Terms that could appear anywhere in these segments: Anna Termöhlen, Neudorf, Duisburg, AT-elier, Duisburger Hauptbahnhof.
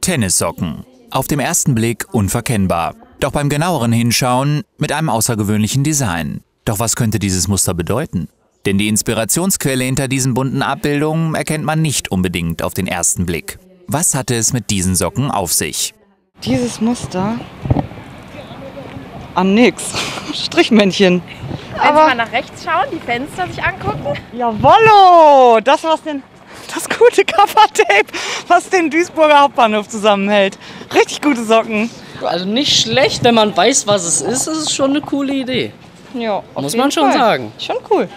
Tennissocken. Auf dem ersten Blick unverkennbar. Doch beim genaueren Hinschauen mit einem außergewöhnlichen Design. Doch was könnte dieses Muster bedeuten? Denn die Inspirationsquelle hinter diesen bunten Abbildungen erkennt man nicht unbedingt auf den ersten Blick. Was hatte es mit diesen Socken auf sich? Dieses Muster? An nix. Strichmännchen. Wenn Sie mal nach rechts schauen, die Fenster sich angucken. Jawollo! Das, was das gute Covertape, was den Duisburger Hauptbahnhof zusammenhält. Richtig gute Socken. Also nicht schlecht, wenn man weiß, was es ist es schon eine coole Idee. Ja, muss man schon sagen. Schon cool.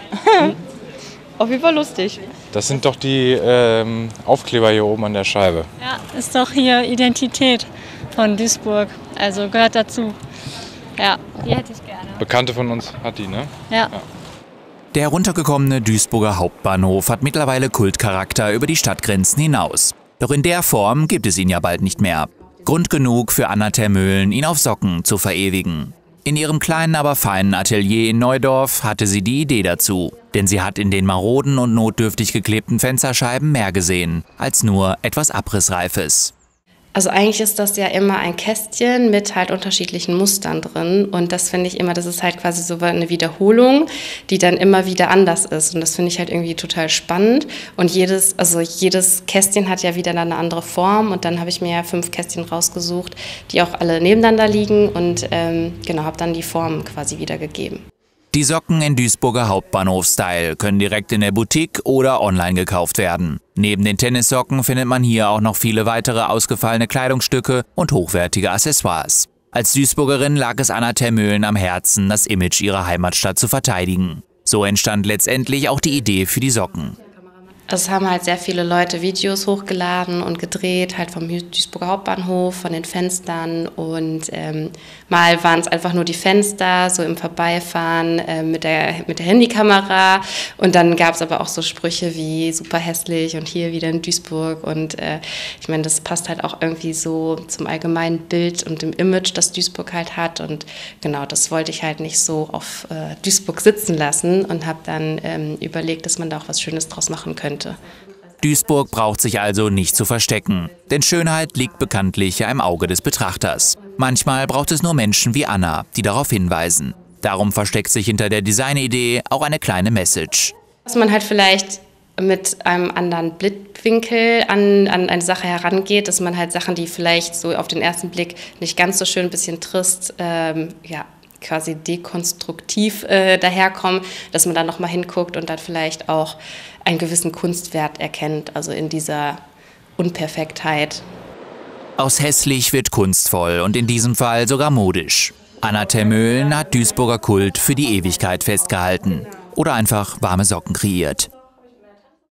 Auf jeden Fall lustig. Das sind doch die Aufkleber hier oben an der Scheibe. Ja, ist doch hier Identität von Duisburg. Also gehört dazu. Ja, die hätte ich gerne. Bekannte von uns hat die, ne? Ja. Der runtergekommene Duisburger Hauptbahnhof hat mittlerweile Kultcharakter über die Stadtgrenzen hinaus. Doch in der Form gibt es ihn ja bald nicht mehr. Grund genug für Anna Termöhlen, ihn auf Socken zu verewigen. In ihrem kleinen, aber feinen Atelier in Neudorf hatte sie die Idee dazu. Denn sie hat in den maroden und notdürftig geklebten Fensterscheiben mehr gesehen, als nur etwas Abrissreifes. Also eigentlich ist das ja immer ein Kästchen mit halt unterschiedlichen Mustern drin. Und das finde ich immer, das ist halt quasi so eine Wiederholung, die dann immer wieder anders ist. Und das finde ich halt irgendwie total spannend. Und jedes Kästchen hat ja wieder dann eine andere Form. Und dann habe ich mir ja 5 Kästchen rausgesucht, die auch alle nebeneinander liegen. Und genau, habe dann die Form quasi wiedergegeben. Die Socken in Duisburger Hauptbahnhof-Style können direkt in der Boutique oder online gekauft werden. Neben den Tennissocken findet man hier auch noch viele weitere ausgefallene Kleidungsstücke und hochwertige Accessoires. Als Duisburgerin lag es Anna Termöhlen am Herzen, das Image ihrer Heimatstadt zu verteidigen. So entstand letztendlich auch die Idee für die Socken. Es haben halt sehr viele Leute Videos hochgeladen und gedreht, halt vom Duisburger Hauptbahnhof, von den Fenstern und mal waren es einfach nur die Fenster, so im Vorbeifahren mit der Handykamera und dann gab es aber auch so Sprüche wie super hässlich und hier wieder in Duisburg und ich meine, das passt halt auch irgendwie so zum allgemeinen Bild und dem Image, das Duisburg halt hat und genau, das wollte ich halt nicht so auf Duisburg sitzen lassen und habe dann überlegt, dass man da auch was Schönes draus machen könnte. Duisburg braucht sich also nicht zu verstecken, denn Schönheit liegt bekanntlich im Auge des Betrachters. Manchmal braucht es nur Menschen wie Anna, die darauf hinweisen. Darum versteckt sich hinter der Designidee auch eine kleine Message. Dass man halt vielleicht mit einem anderen Blickwinkel an eine Sache herangeht, dass man halt Sachen, die vielleicht so auf den ersten Blick nicht ganz so schön, ein bisschen trist, ja, quasi dekonstruktiv daherkommen, dass man da nochmal hinguckt und dann vielleicht auch einen gewissen Kunstwert erkennt, also in dieser Unperfektheit. Aus hässlich wird kunstvoll und in diesem Fall sogar modisch. Anna Termöhlen hat Duisburger Kult für die Ewigkeit festgehalten oder einfach warme Socken kreiert.